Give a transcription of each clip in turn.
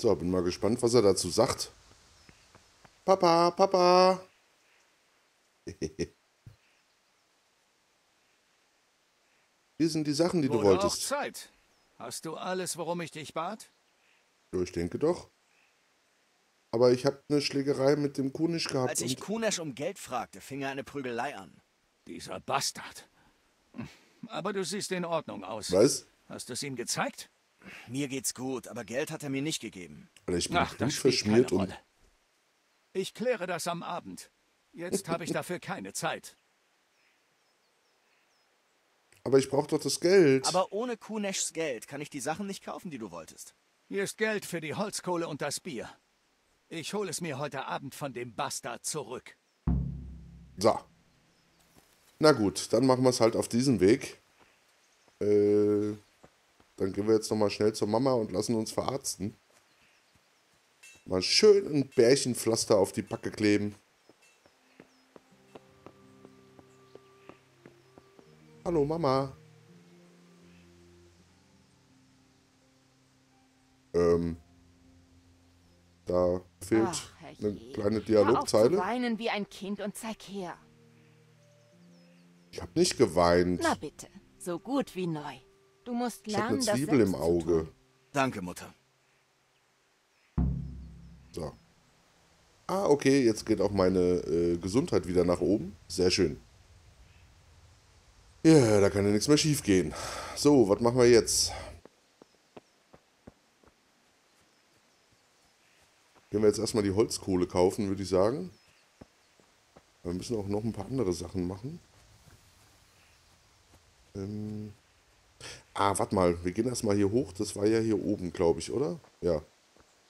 So, bin mal gespannt, was er dazu sagt. Papa, Papa. Hier sind die Sachen, die du wolltest. Auch Zeit. Hast du alles, worum ich dich bat? Ja, ich denke doch. Aber ich habe eine Schlägerei mit dem Kunisch gehabt. Als ich Kunisch um Geld fragte, fing er eine Prügelei an. Dieser Bastard. Aber du siehst in Ordnung aus. Was? Hast du es ihm gezeigt? Mir geht's gut, aber Geld hat er mir nicht gegeben. Alter, ich bin blutverschmiert und... Ich kläre das am Abend. Jetzt habe ich dafür keine Zeit. Aber ich brauche doch das Geld. Aber ohne Kuneschs Geld kann ich die Sachen nicht kaufen, die du wolltest. Hier ist Geld für die Holzkohle und das Bier. Ich hole es mir heute Abend von dem Bastard zurück. So. Na gut, dann machen wir es halt auf diesem Weg. Dann gehen wir jetzt nochmal schnell zur Mama und lassen uns verarzten. Mal schön ein Bärchenpflaster auf die Backe kleben. Hallo Mama. Da fehlt eine kleine Dialogzeile. Hör auf zu weinen wie ein Kind und zeig her. Ich habe nicht geweint. Na bitte, so gut wie neu. Du musst lernen, das selbst zu tun. Ich habe eine Zwiebel im Auge. Danke, Mutter. So. Ah, okay, jetzt geht auch meine Gesundheit wieder nach oben. Sehr schön. Ja, da kann ja nichts mehr schief gehen. So, was machen wir jetzt? Gehen wir jetzt erstmal die Holzkohle kaufen, würde ich sagen. Wir müssen auch noch ein paar andere Sachen machen. Warte mal. Wir gehen erstmal hier hoch. Das war ja hier oben, glaube ich, oder? Ja.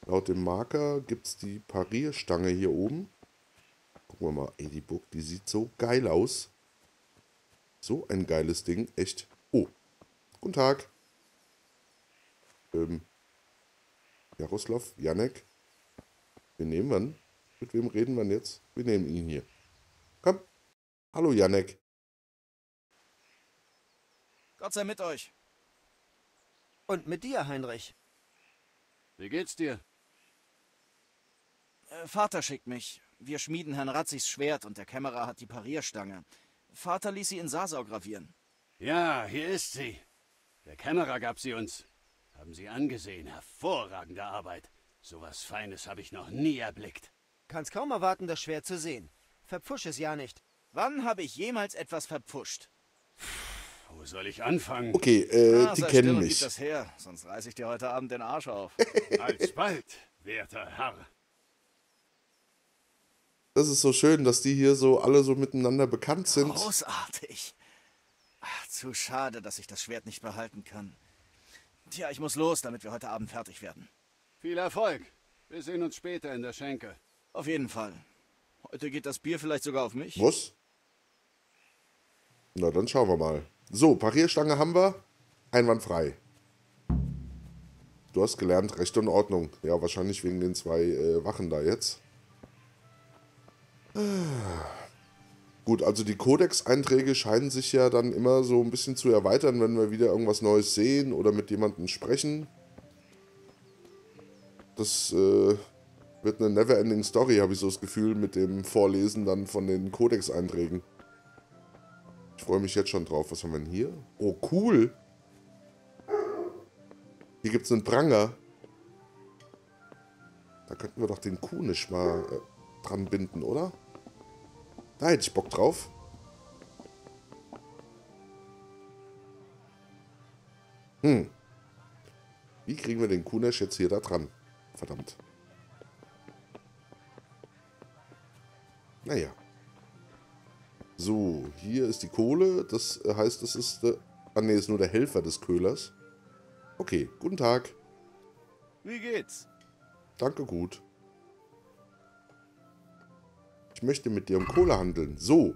Laut dem Marker gibt es die Parierstange hier oben. Gucken wir mal. Ey, die Burg, die sieht so geil aus. So ein geiles Ding. Echt. Oh. Guten Tag. Jaroslav, Janek. Wen nehmen wir? Mit wem reden wir jetzt? Wir nehmen ihn hier. Komm. Hallo, Janek. Gott sei mit euch. Und mit dir, Heinrich. Wie geht's dir? Vater schickt mich. Wir schmieden Herrn Radsigs Schwert und der Kämmerer hat die Parierstange. Vater ließ sie in Sasau gravieren. Ja, hier ist sie. Der Kämmerer gab sie uns. Haben sie angesehen. Hervorragende Arbeit. Sowas Feines habe ich noch nie erblickt. Kann's kaum erwarten, das Schwert zu sehen. Verpfusch es ja nicht. Wann habe ich jemals etwas verpfuscht? Wo soll ich anfangen? Okay, die kennen mich. Gib das her, sonst reiß ich dir heute Abend den Arsch auf. Alsbald, werter Herr. Das ist so schön, dass die hier so alle so miteinander bekannt sind. Großartig. Ach, zu schade, dass ich das Schwert nicht behalten kann. Tja, ich muss los, damit wir heute Abend fertig werden. Viel Erfolg. Wir sehen uns später in der Schenke. Auf jeden Fall. Heute geht das Bier vielleicht sogar auf mich. Was? Na, dann schauen wir mal. So, Parierstange haben wir. Einwandfrei. Du hast gelernt, Recht und Ordnung. Ja, wahrscheinlich wegen den zwei Wachen da jetzt. Gut, also die Codex-Einträge scheinen sich ja dann immer so ein bisschen zu erweitern, wenn wir wieder irgendwas Neues sehen oder mit jemandem sprechen. Das wird eine Neverending Story, habe ich so das Gefühl, mit dem Vorlesen dann von den Codex-Einträgen. Ich freue mich jetzt schon drauf. Was haben wir denn hier? Oh, cool. Hier gibt es einen Pranger. Da könnten wir doch den Kunisch mal dran binden, oder? Da hätte ich Bock drauf. Wie kriegen wir den Kunisch jetzt hier da dran? Verdammt. Naja. So, hier ist die Kohle. Das heißt, es ist... ist nur der Helfer des Köhlers. Okay, guten Tag. Wie geht's? Danke, gut. Ich möchte mit dir um Kohle handeln. So.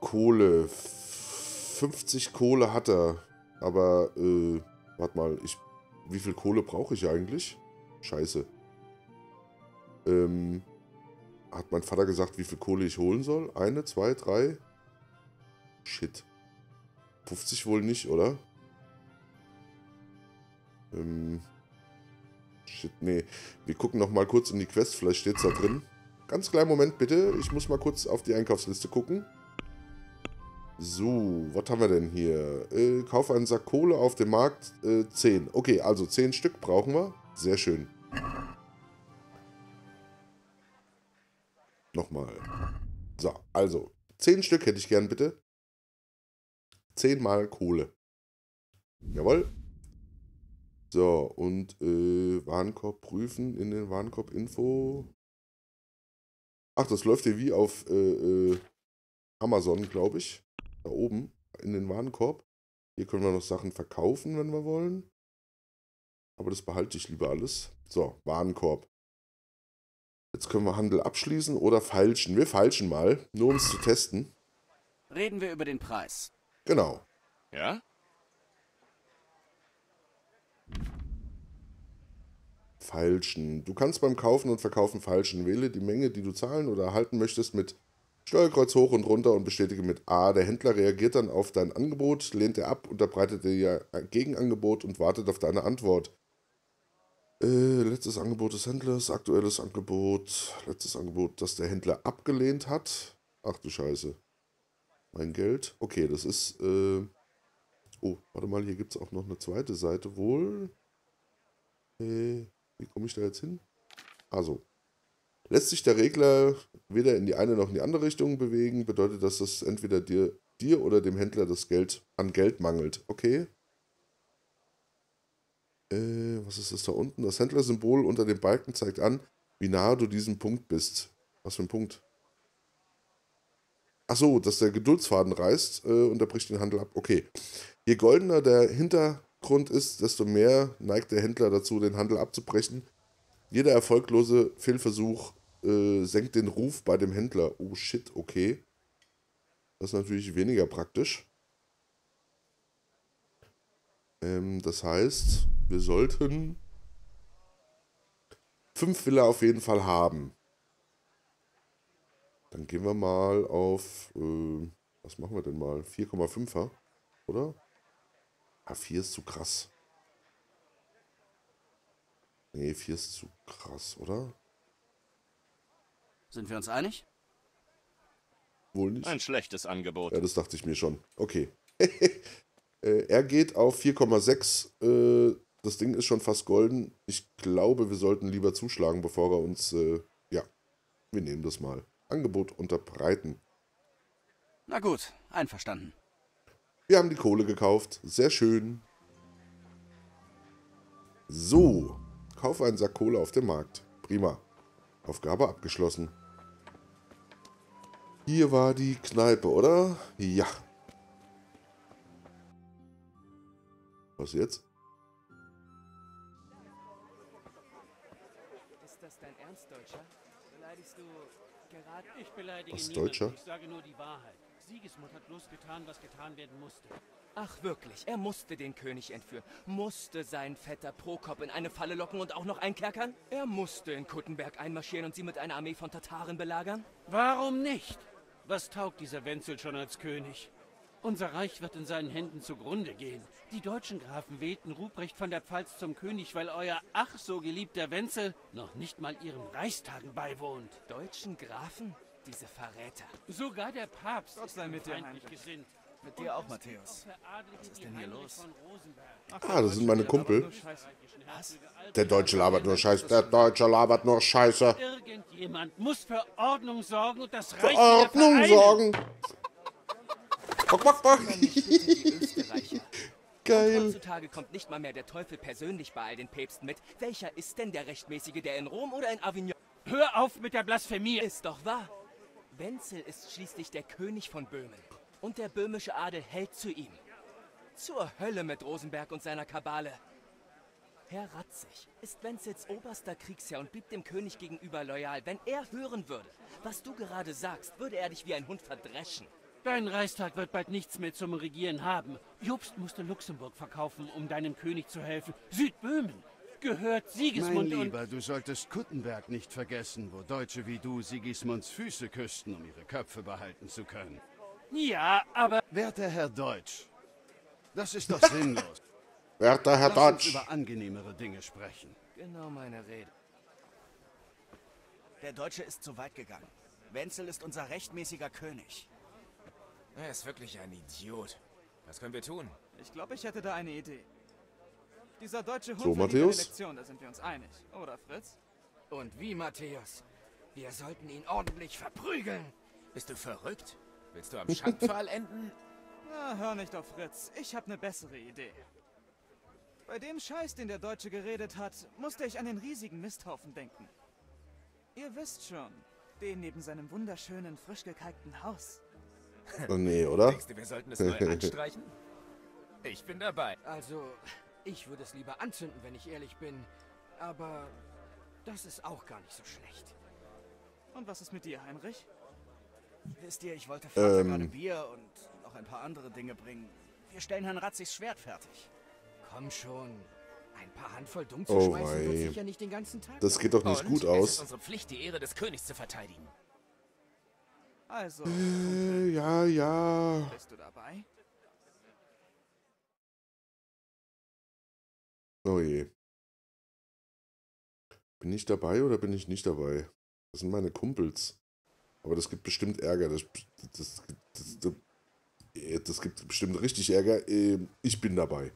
Kohle. 50 Kohle hat er. Aber, warte mal. Wie viel Kohle brauche ich eigentlich? Scheiße. Hat mein Vater gesagt, wie viel Kohle ich holen soll? Eine, zwei, drei? Shit. 50 wohl nicht, oder? Shit, nee. Wir gucken noch mal kurz in die Quest, vielleicht steht es da drin. Ganz kleinen Moment bitte, ich muss mal kurz auf die Einkaufsliste gucken. So, was haben wir denn hier? Kauf einen Sack Kohle auf dem Markt, 10. Okay, also 10 Stück brauchen wir. Sehr schön. Nochmal. So, also 10 Stück hätte ich gern, bitte. 10 mal Kohle. Jawohl. So, und Warenkorb prüfen, in den Warenkorb Info. Ach, das läuft hier wie auf Amazon, glaube ich. Da oben in den Warenkorb. Hier können wir noch Sachen verkaufen, wenn wir wollen. Aber das behalte ich lieber alles. So, Warenkorb. Jetzt können wir Handel abschließen oder feilschen. Wir feilschen mal, nur um es zu testen. Reden wir über den Preis. Genau. Ja? Feilschen. Du kannst beim Kaufen und Verkaufen feilschen. Wähle die Menge, die du zahlen oder erhalten möchtest, mit Steuerkreuz hoch und runter und bestätige mit A. Der Händler reagiert dann auf dein Angebot, lehnt er ab, unterbreitet dir ein Gegenangebot und wartet auf deine Antwort. Letztes Angebot des Händlers, aktuelles Angebot, letztes Angebot, das der Händler abgelehnt hat. Ach du Scheiße. Mein Geld. Okay, das ist, oh, warte mal, hier gibt es auch noch eine zweite Seite wohl. Wie komme ich da jetzt hin? Also, lässt sich der Regler weder in die eine noch in die andere Richtung bewegen, bedeutet, dass das entweder dir oder dem Händler das Geld an Geld mangelt. Okay. Was ist das da unten? Das Händlersymbol unter dem Balken zeigt an, wie nah du diesem Punkt bist. Was für ein Punkt? Ach so, dass der Geduldsfaden reißt und er bricht den Handel ab. Okay. Je goldener der Hintergrund ist, desto mehr neigt der Händler dazu, den Handel abzubrechen. Jeder erfolglose Fehlversuch senkt den Ruf bei dem Händler. Oh shit, okay. Das ist natürlich weniger praktisch. Das heißt, wir sollten 5 will er auf jeden Fall haben. Dann gehen wir mal auf, was machen wir denn mal? 4,5er, oder? Ah, 4 ist zu krass. Nee, 4 ist zu krass, oder? Sind wir uns einig? Wohl nicht. Ein schlechtes Angebot. Ja, das dachte ich mir schon. Okay. Er geht auf 4,6. Das Ding ist schon fast golden. Ich glaube, wir sollten lieber zuschlagen, bevor er uns... Ja, wir nehmen das mal. Angebot unterbreiten. Na gut, einverstanden. Wir haben die Kohle gekauft. Sehr schön. So. Kaufe einen Sack Kohle auf dem Markt. Prima. Aufgabe abgeschlossen. Hier war die Kneipe, oder? Ja. Was jetzt? Ist das dein Ernst, Deutscher? Beleidigst du gerade? Ich beleidige niemanden. Deutscher? Ich sage nur die Wahrheit. Sigismund hat bloß getan, was getan werden musste. Ach wirklich, er musste den König entführen. Musste seinen Vetter Prokop in eine Falle locken und auch noch einkerkern? Er musste in Kuttenberg einmarschieren und sie mit einer Armee von Tataren belagern? Warum nicht? Was taugt dieser Wenzel schon als König? Unser Reich wird in seinen Händen zugrunde gehen. Die deutschen Grafen wählten Ruprecht von der Pfalz zum König, weil euer ach so geliebter Wenzel noch nicht mal ihren Reichstagen beiwohnt. Deutschen Grafen? Diese Verräter. Sogar der Papst ist feindlich gesinnt. Mit dir auch, Matthäus. Was ist denn hier los? Ah, das sind meine Kumpel. Was? Der Deutsche labert nur Scheiße. Der Deutsche labert nur Scheiße. Irgendjemand muss für Ordnung sorgen und das Reich wieder vereinen. Für Ordnung sorgen! Bock, bock, bock. Geil. Heutzutage kommt nicht mal mehr der Teufel persönlich bei all den Päpsten mit. Welcher ist denn der Rechtmäßige, der in Rom oder in Avignon? Hör auf mit der Blasphemie! Ist doch wahr. Wenzel ist schließlich der König von Böhmen. Und der böhmische Adel hält zu ihm. Zur Hölle mit Rosenberg und seiner Kabale. Herr Radzig ist Wenzels oberster Kriegsherr und blieb dem König gegenüber loyal. Wenn er hören würde, was du gerade sagst, würde er dich wie ein Hund verdreschen. Dein Reichstag wird bald nichts mehr zum Regieren haben. Jobst musste Luxemburg verkaufen, um deinem König zu helfen. Südböhmen gehört Sigismund. Mein Lieber, du solltest Kuttenberg nicht vergessen, wo Deutsche wie du Sigismunds Füße küssten, um ihre Köpfe behalten zu können. Ja, aber... Werter Herr Deutsch, das ist doch sinnlos. Werter Herr Deutsch. Lass uns über angenehmere Dinge sprechen. Genau meine Rede. Der Deutsche ist zu weit gegangen. Wenzel ist unser rechtmäßiger König. Er ist wirklich ein Idiot. Was können wir tun? Ich glaube, ich hätte da eine Idee. Dieser deutsche Hund verliert die Lektion, da sind wir uns einig. Oder, Fritz? Und wie, Matthäus? Wir sollten ihn ordentlich verprügeln. Bist du verrückt? Willst du am Schandpfahl enden? Na, hör nicht auf Fritz. Ich habe eine bessere Idee. Bei dem Scheiß, den der Deutsche geredet hat, musste ich an den riesigen Misthaufen denken. Ihr wisst schon, den neben seinem wunderschönen, frisch gekalkten Haus. Oh nee, oder? Denkst du, wir sollten es neu anstreichen? Ich bin dabei. Also, ich würde es lieber anzünden, wenn ich ehrlich bin. Aber das ist auch gar nicht so schlecht. Und was ist mit dir, Heinrich? Wisst ihr, ich wollte Vater gerade Bier und noch ein paar andere Dinge bringen. Wir stellen Herrn Ratzigs Schwert fertig. Komm schon. Ein paar Handvoll dumm zu schmeißen wird sicher nicht den ganzen Tag. Das geht doch nicht gut aus. Es ist unsere Pflicht, die Ehre des Königs zu verteidigen. Also, ja. Bist du dabei? Oh je. Bin ich dabei oder bin ich nicht dabei? Das sind meine Kumpels. Aber das gibt bestimmt Ärger. Das gibt bestimmt richtig Ärger. Ich bin dabei.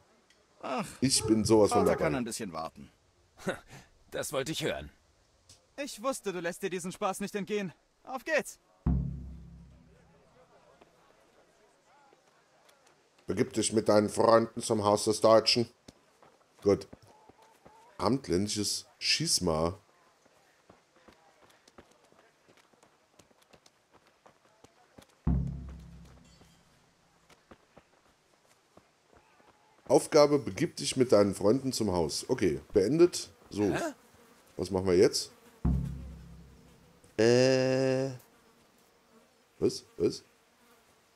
Ach, ich bin sowas von dabei. Kann ein bisschen warten. Das wollte ich hören. Ich wusste, du lässt dir diesen Spaß nicht entgehen. Auf geht's! Begib dich mit deinen Freunden zum Haus des Deutschen. Gut. Abendländisches Schisma. Aufgabe, begib dich mit deinen Freunden zum Haus. Okay, beendet. So. Hä? Was machen wir jetzt? Was?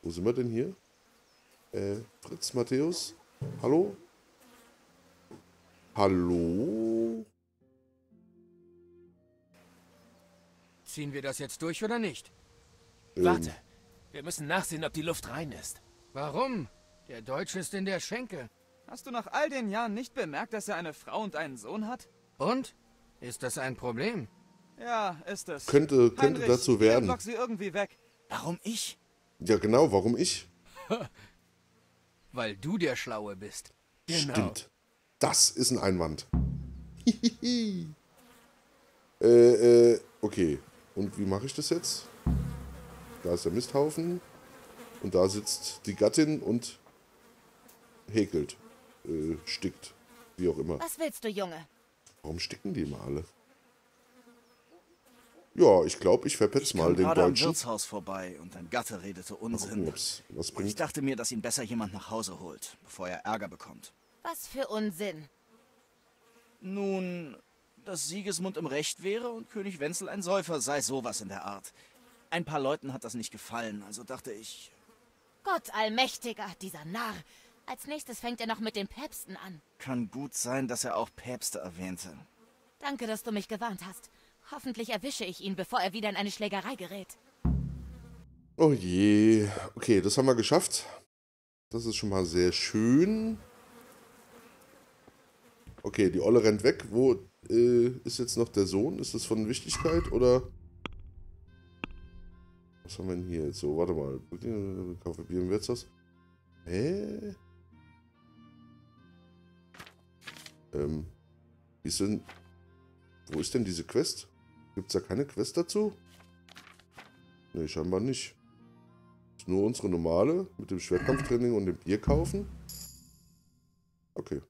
Wo sind wir denn hier? Fritz, Matthäus? Hallo? Hallo? Ziehen wir das jetzt durch oder nicht? Warte, wir müssen nachsehen, ob die Luft rein ist. Warum? Der Deutsche ist in der Schenke. Hast du nach all den Jahren nicht bemerkt, dass er eine Frau und einen Sohn hat? Und? Ist das ein Problem? Ja, ist es. Könnte Heinrich, dazu werden. Lock sie irgendwie weg. Warum ich? Ja genau, warum ich? Weil du der Schlaue bist. Genau. Stimmt. Das ist ein Einwand. Okay. Und wie mache ich das jetzt? Da ist der Misthaufen. Und da sitzt die Gattin und häkelt. Stickt. Wie auch immer. Was willst du, Junge? Warum sticken die immer alle? Ja, ich glaube, ich verpetz mal den Deutschen. Ich kam gerade am Wirtshaus vorbei und ein Gatte redete Unsinn. Und ich dachte mir, dass ihn besser jemand nach Hause holt, bevor er Ärger bekommt. Was für Unsinn? Nun, dass Sigismund im Recht wäre und König Wenzel ein Säufer sei, sowas in der Art. Ein paar Leuten hat das nicht gefallen, also dachte ich... Gott allmächtiger, dieser Narr. Als nächstes fängt er noch mit den Päpsten an. Kann gut sein, dass er auch Päpste erwähnte. Danke, dass du mich gewarnt hast. Hoffentlich erwische ich ihn, bevor er wieder in eine Schlägerei gerät. Oh je. Okay, das haben wir geschafft. Das ist schon mal sehr schön. Okay, die Olle rennt weg. Wo ist jetzt noch der Sohn? Ist das von Wichtigkeit oder... Was haben wir denn hier jetzt so? Warte mal. Kaufe Bier im Wirtshaus. Hä? Wo ist denn diese Quest? Gibt es da keine Quest dazu? Ne, scheinbar nicht. Ist nur unsere normale mit dem Schwertkampftraining und dem Bier kaufen. Okay.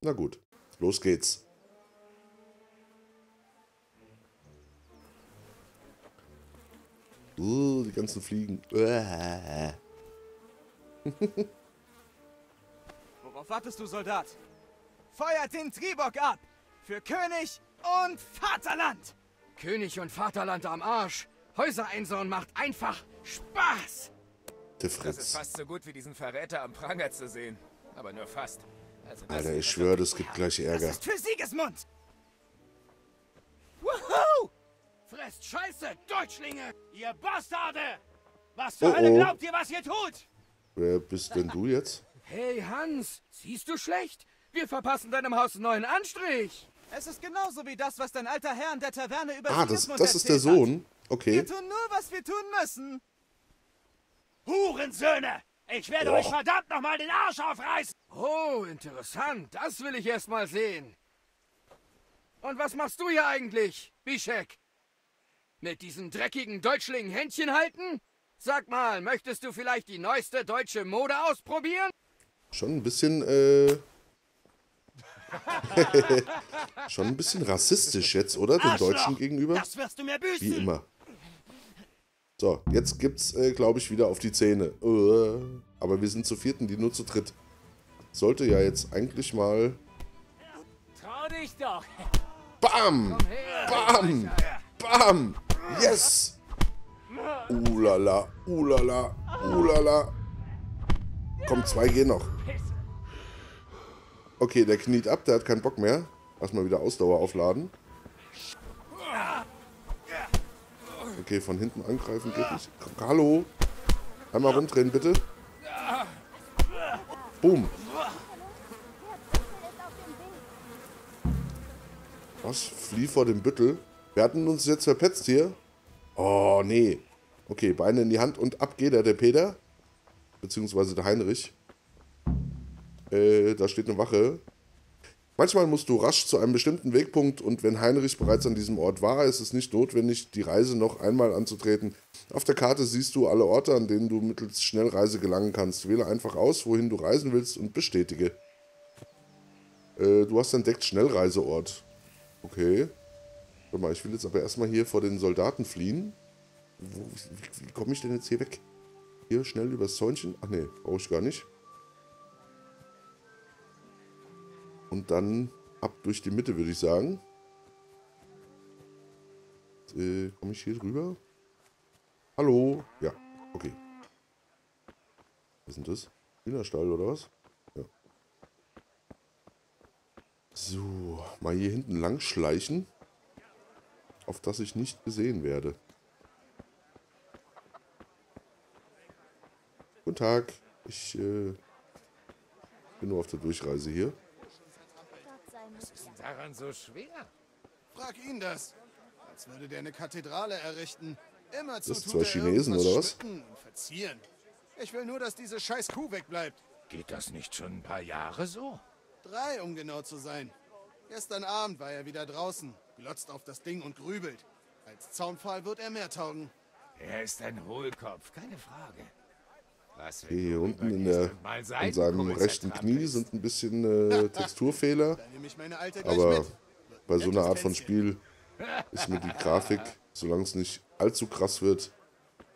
Na gut. Los geht's. Die ganzen Fliegen. Worauf wartest du, Soldat? Feuert den Triebock ab! Für König und Vaterland! König und Vaterland am Arsch! Häuser einsauen macht einfach Spaß! Der Fritz. Das ist fast so gut wie diesen Verräter am Pranger zu sehen. Aber nur fast. Also Alter, ich schwöre, das gibt gleich Ärger. Das ist für Sigismund! Woohoo! Fresst Scheiße, Deutschlinge! Ihr Bastarde! Was zur Hölle glaubt ihr, was ihr tut? Wer bist denn du jetzt? Hey Hans, siehst du schlecht? Wir verpassen deinem Haus einen neuen Anstrich! Es ist genauso wie das, was dein alter Herr in der Taverne über Sigismund das ist der Sohn. Okay. Wir tun nur, was wir tun müssen. Hurensöhne! Ich werde euch verdammt nochmal den Arsch aufreißen! Oh, interessant. Das will ich erst mal sehen. Und was machst du hier eigentlich, Bischek? Mit diesen dreckigen Deutschlingen Händchen halten? Sag mal, möchtest du vielleicht die neueste deutsche Mode ausprobieren? Schon ein bisschen, schon ein bisschen rassistisch jetzt, oder? Den Deutschen gegenüber? Das wirst du mir büßen. Wie immer. So, jetzt gibt's, glaube ich, wieder auf die Zähne. Aber wir sind zu vierten, die nur zu dritt. Sollte ja jetzt eigentlich mal... Trau dich doch! Bam! Bam! Bam! Yes! Ulala, ulala, ulala. Komm, zwei gehen noch. Okay, der kniet ab, der hat keinen Bock mehr. Lass mal wieder Ausdauer aufladen. Okay, von hinten angreifen geht nicht. Hallo! Einmal rumdrehen, bitte. Boom! Was? Flieh vor dem Büttel? Wir hatten uns jetzt verpetzt hier. Oh, nee. Okay, Beine in die Hand und ab geht er, der Peter. Beziehungsweise der Heinrich. Da steht eine Wache. Manchmal musst du rasch zu einem bestimmten Wegpunkt und wenn Heinrich bereits an diesem Ort war, ist es nicht notwendig, die Reise noch einmal anzutreten. Auf der Karte siehst du alle Orte, an denen du mittels Schnellreise gelangen kannst. Wähle einfach aus, wohin du reisen willst und bestätige. Du hast entdeckt Schnellreiseort. Okay. Warte mal, ich will jetzt aber erstmal hier vor den Soldaten fliehen. Wie komme ich denn jetzt hier weg? Hier schnell übers Zäunchen? Ach nee, brauche ich gar nicht. Und dann ab durch die Mitte, würde ich sagen. Komme ich hier drüber? Hallo? Ja, okay. Was ist denn das? Hühnerstall oder was? Ja. So, mal hier hinten lang schleichen. Auf das ich nicht gesehen werde. Guten Tag. Ich bin nur auf der Durchreise hier. Was ist denn daran so schwer? Frag ihn das. Als würde der eine Kathedrale errichten. Immer zu tut er Chinesen, oder was? Und verzieren. Ich will nur, dass diese scheiß Kuh wegbleibt. Geht das nicht schon ein paar Jahre so? 3, um genau zu sein. Gestern Abend war er wieder draußen. Glotzt auf das Ding und grübelt. Als Zaunpfahl wird er mehr taugen. Er ist ein Hohlkopf, keine Frage. Was hier unten in seinem rechten Knie sind ein bisschen Texturfehler. Aber bei so einer Art von Spiel ist mir die Grafik, solange es nicht allzu krass wird,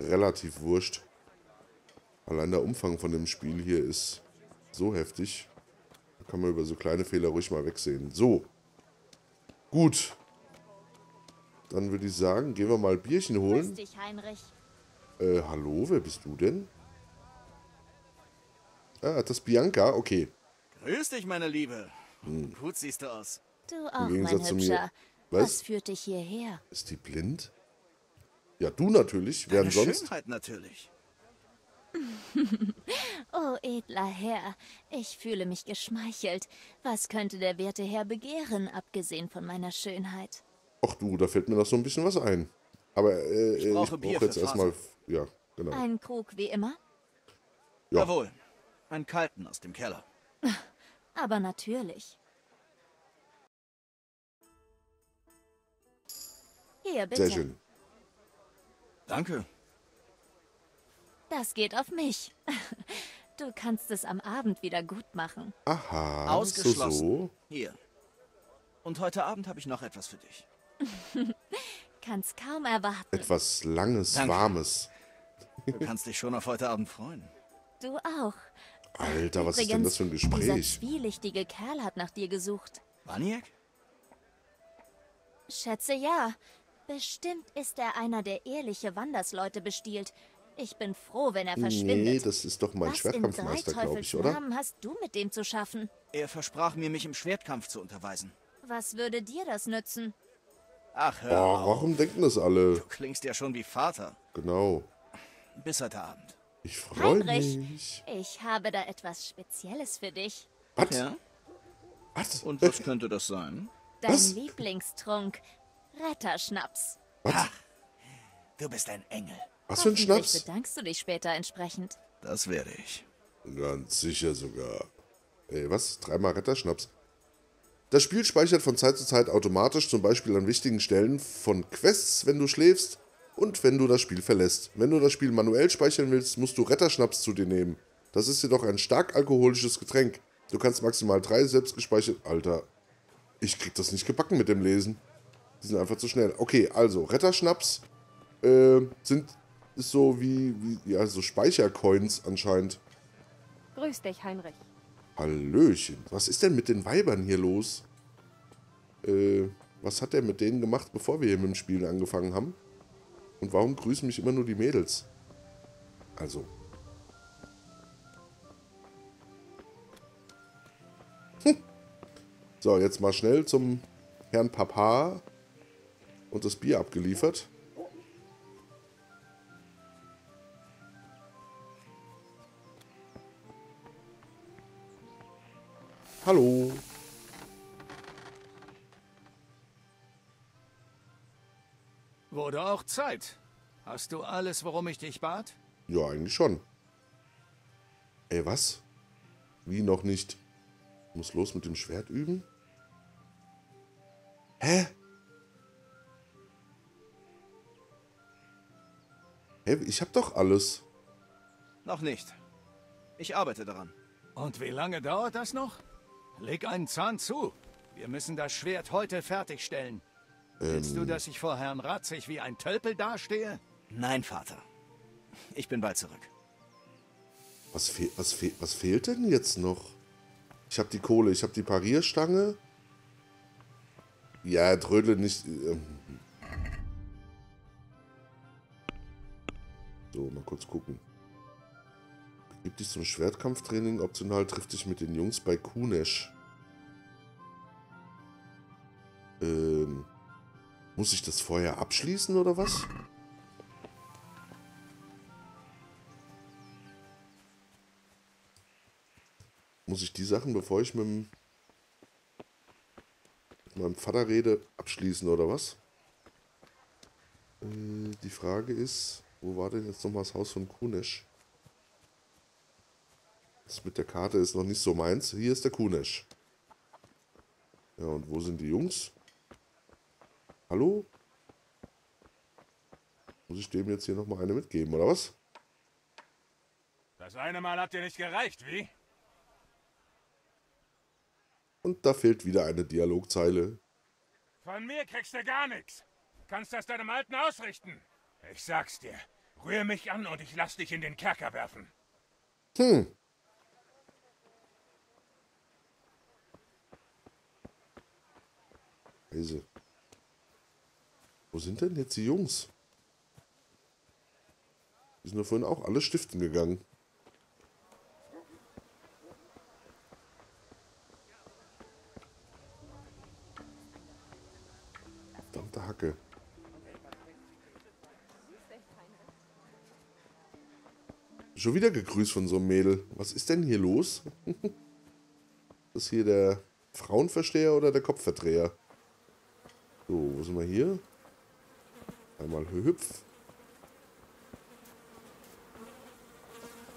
relativ wurscht. Allein der Umfang von dem Spiel hier ist so heftig. Da kann man über so kleine Fehler ruhig mal wegsehen. So. Gut. Dann würde ich sagen, gehen wir mal Bierchen holen. Grüß dich, Heinrich. Hallo, wer bist du denn? Ah, das ist Bianca, okay. Grüß dich, meine Liebe. Gut siehst du aus. Du auch, mein Hübscher. Was führt dich hierher? Ist die blind? Ja, du natürlich. Wer denn sonst? Schönheit natürlich. Oh, edler Herr, ich fühle mich geschmeichelt. Was könnte der werte Herr begehren, abgesehen von meiner Schönheit? Ach du, da fällt mir noch so ein bisschen was ein. Aber ich brauche jetzt erstmal... Ja, genau. Ein Krug wie immer? Ja. Jawohl, einen kalten aus dem Keller. Aber natürlich. Hier, bitte. Sehr schön. Danke. Das geht auf mich. Du kannst es am Abend wieder gut machen. Aha, ausgeschlossen. So. Hier. Und heute Abend habe ich noch etwas für dich. Kannst kaum erwarten. Etwas Langes, Danke. Warmes. Du kannst dich schon auf heute Abend freuen. Du auch. Alter, was ist denn das für ein Gespräch? Dieser zwielichtige Kerl hat nach dir gesucht. Maniek? Schätze ja. Bestimmt ist er einer, der ehrliche Wandersleute bestiehlt. Ich bin froh, wenn er verschwindet. Nee, das ist doch mein Schwertkampfmeister, glaube ich, oder? Was im Namen hast du mit dem zu schaffen? Er versprach mir, mich im Schwertkampf zu unterweisen. Was würde dir das nützen? Ach, hör auf. Warum denken das alle? Du klingst ja schon wie Vater. Genau. Bis heute Abend. Ich freue mich. Ich habe da etwas Spezielles für dich. Was? Ja? Was? Und was könnte das sein? Dein Lieblingstrunk, Retterschnaps. Ha, du bist ein Engel. Was für ein Schnaps? Bedankst du dich später entsprechend? Das werde ich. Ganz sicher sogar. Ey, was? 3-mal Retterschnaps. Das Spiel speichert von Zeit zu Zeit automatisch, zum Beispiel an wichtigen Stellen von Quests, wenn du schläfst und wenn du das Spiel verlässt. Wenn du das Spiel manuell speichern willst, musst du Retterschnaps zu dir nehmen. Das ist jedoch ein stark alkoholisches Getränk. Du kannst maximal 3 selbst gespeichert... Alter, ich krieg das nicht gebacken mit dem Lesen. Die sind einfach zu schnell. Okay, also Retterschnaps ist so wie ja, so Speichercoins anscheinend. Grüß dich, Heinrich. Hallöchen. Was ist denn mit den Weibern hier los? Was hat der mit denen gemacht, bevor wir hier mit dem Spiel angefangen haben? Und warum grüßen mich immer nur die Mädels? Also. Hm. So, jetzt mal schnell zum Herrn Papa und das Bier abgeliefert. Hallo. Wurde auch Zeit. Hast du alles, worum ich dich bat? Ja, eigentlich schon. Ey, was? Wie noch nicht? Muss los mit dem Schwert üben? Hä? Hey, ich hab doch alles. Noch nicht. Ich arbeite daran. Und wie lange dauert das noch? Leg einen Zahn zu. Wir müssen das Schwert heute fertigstellen. Willst du, dass ich vor Herrn Radzig wie ein Tölpel dastehe? Nein, Vater. Ich bin bald zurück. Was fehlt denn jetzt noch? Ich habe die Kohle, ich habe die Parierstange. Ja, trödle nicht. So, mal kurz gucken. Gibt es zum Schwertkampftraining? Optional trifft dich mit den Jungs bei Kunesch. Muss ich das vorher abschließen oder was? Muss ich die Sachen, bevor ich mit meinem Vater rede, abschließen oder was? Die Frage ist, wo war denn jetzt nochmal das Haus von Kunesch? Das mit der Karte ist noch nicht so meins. Hier ist der Kunesch. Ja, und wo sind die Jungs? Hallo? Muss ich dem jetzt hier nochmal eine mitgeben, oder was? Das eine Mal hat dir nicht gereicht, wie? Und da fehlt wieder eine Dialogzeile. Von mir kriegst du gar nichts. Kannst das deinem Alten ausrichten. Ich sag's dir. Rühr mich an und ich lass dich in den Kerker werfen. Hm. Wo sind denn jetzt die Jungs? Die sind ja vorhin auch alle stiften gegangen. Verdammte Hacke. Schon wieder gegrüßt von so einem Mädel. Was ist denn hier los? Das ist hier der Frauenversteher oder der Kopfverdreher? So, wo sind wir hier? Einmal hüpf.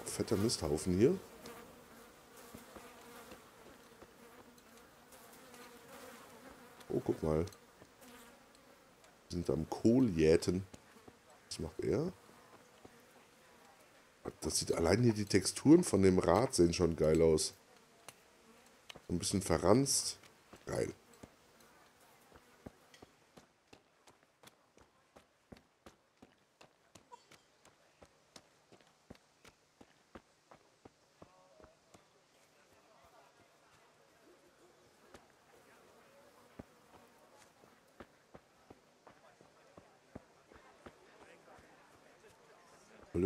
Fetter Misthaufen hier. Oh, guck mal. Wir sind am Kohljäten. Was macht er? Das sieht allein hier, die Texturen von dem Rad sehen schon geil aus. Ein bisschen verranzt. Geil.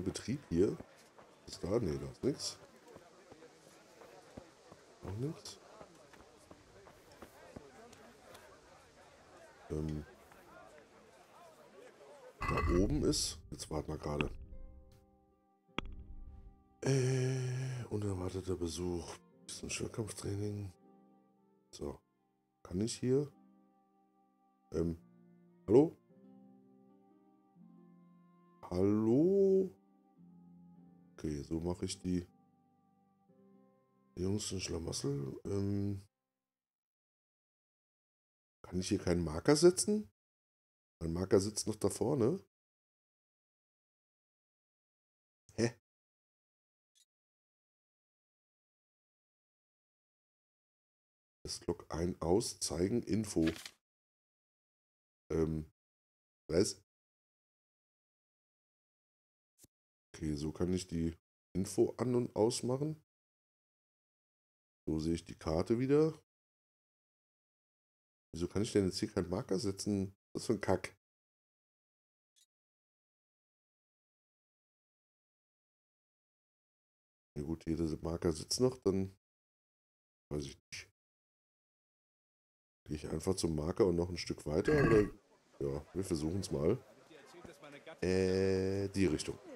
Betrieb hier. Ist da? Ne, da ist nichts. Auch nichts. Da oben ist. Jetzt warten wir gerade. Unerwarteter Besuch. Ist ein Schwerkampftraining. So. Kann ich hier? Hallo? Hallo? Okay, so mache ich die Jungs in Schlamassel. Kann ich hier keinen Marker setzen? Mein Marker sitzt noch da vorne. Hä? Das Log ein, aus, zeigen, Info. Was? Okay, so kann ich die Info an- und ausmachen. So sehe ich die Karte wieder. Wieso kann ich denn jetzt hier keinen Marker setzen? Was ist für ein Kack? Na ja gut, jeder Marker sitzt noch, dann weiß ich nicht. Gehe ich einfach zum Marker und noch ein Stück weiter? Oder? Ja, wir versuchen es mal. Die Richtung.